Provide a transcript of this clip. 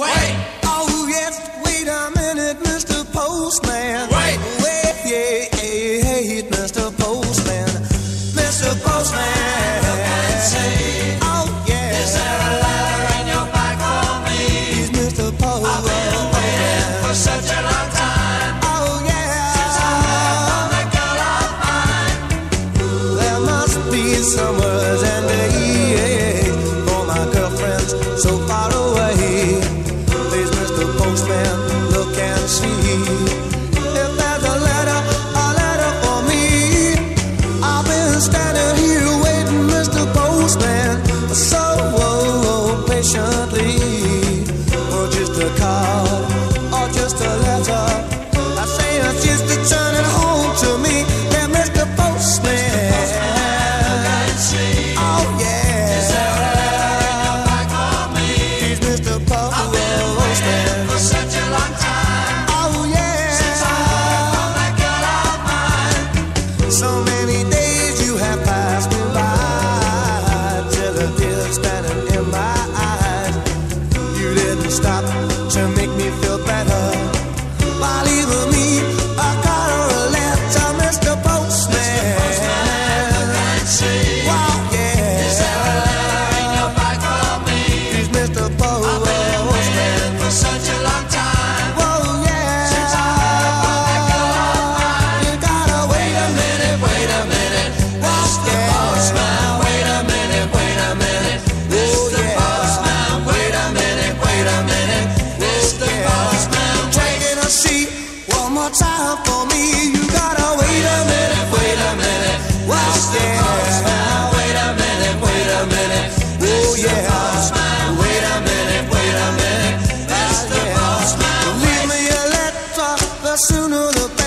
Wait. Oh, yes, wait a minute, Mr. Postman. Wait. Wait, yeah, hey, Mr. Postman. Mr. Postman. Look and see. Oh, yeah. Is there a letter in your bag for me? He's Mr. Postman. I've been waiting for such a long time. Oh, yeah. Since I heard from the girl of mine. There must be summers and days for my girlfriends so far away. Postman, look and see if there's a letter for me. I've been standing here waiting, Mr. Postman, so patiently for just a call or just a letter. I say it's just returning home to me. Yeah, Mr. Postman. Look and see. Oh yeah. Is there a letter in your bag for me? He's Mr. Postman. Such a long time. Oh yeah. Since I heard from that girl of mine. So many days you have passed me by, till the tears standing in my eyes. You didn't stop to make me feel better by leaving me a card or a letter, Mr. Postman. Mr. Postman, look and see. Wow, yeah. Is there a letter in your bag for me? He's Mr. Postman. I've been waiting for such a long time. Sooner the